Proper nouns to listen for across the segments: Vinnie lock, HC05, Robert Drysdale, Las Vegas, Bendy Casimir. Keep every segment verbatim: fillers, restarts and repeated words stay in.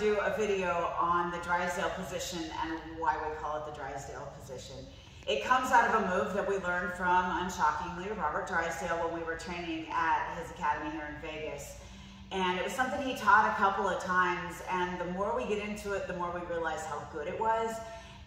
do a video on the Drysdale position and why we call it the Drysdale position. It comes out of a move that we learned from, unshockingly, Robert Drysdale when we were training at his academy here in Vegas. And it was something he taught a couple of times, and the more we get into it, the more we realize how good it was.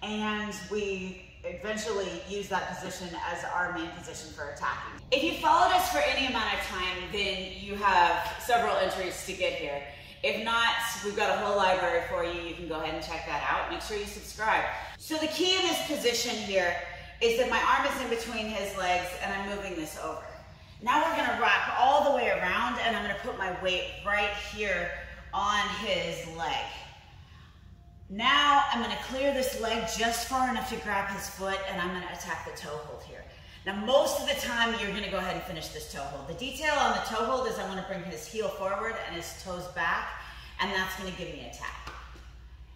And we eventually use that position as our main position for attacking. If you followed us for any amount of time, then you have several entries to get here. If not, we've got a whole library for you. You can go ahead and check that out. Make sure you subscribe. So the key in this position here is that my arm is in between his legs and I'm moving this over. Now we're gonna wrap all the way around and I'm gonna put my weight right here on his leg. Now I'm gonna clear this leg just far enough to grab his foot and I'm gonna attack the toe hold here. Now most of the time you're gonna go ahead and finish this toe hold. The detail on the toe hold is I wanna bring his heel forward and his toes back, and that's gonna give me a tap.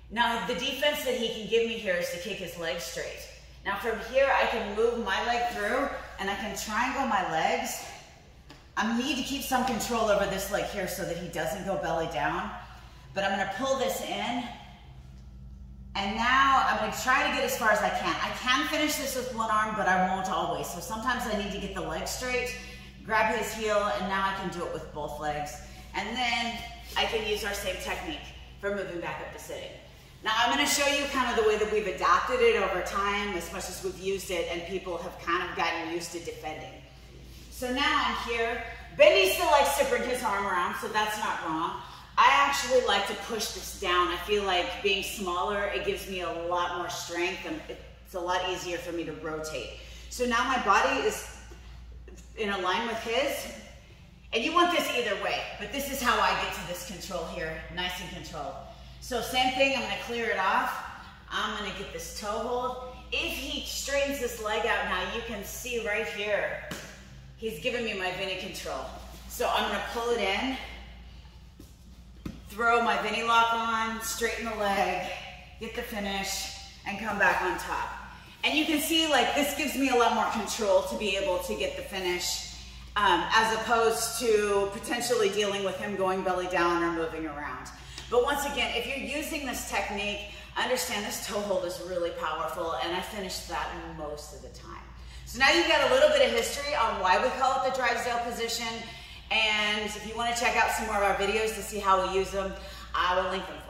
Now the defense that he can give me here is to kick his leg straight. Now from here I can move my leg through and I can triangle my legs. I need to keep some control over this leg here so that he doesn't go belly down. But I'm gonna pull this in. And now I'm gonna try to get as far as I can. I can finish this with one arm, but I won't always. So sometimes I need to get the leg straight, grab his heel, and now I can do it with both legs. And then I can use our same technique for moving back up to sitting. Now I'm gonna show you kind of the way that we've adapted it over time, as much as we've used it, and people have kind of gotten used to defending. So now I'm here. Bendy still likes to bring his arm around, so that's not wrong. I actually like to push this down. I feel like being smaller, it gives me a lot more strength and it's a lot easier for me to rotate. So now my body is in a line with his, and you want this either way, but this is how I get to this control here, nice and controlled. So same thing, I'm gonna clear it off. I'm gonna get this toe hold. If he straightens this leg out now, you can see right here, he's giving me my Vinnie control. So I'm gonna pull it in, throw my Vinnie lock on, straighten the leg, get the finish, and come back on top. And you can see, like, this gives me a lot more control to be able to get the finish, um, as opposed to potentially dealing with him going belly down or moving around. But once again, if you're using this technique, understand this toe hold is really powerful, and I finished that most of the time. So now you've got a little bit of history on why we call it the Drysdale position. And if you want to check out some more of our videos to see how we use them, I will link them.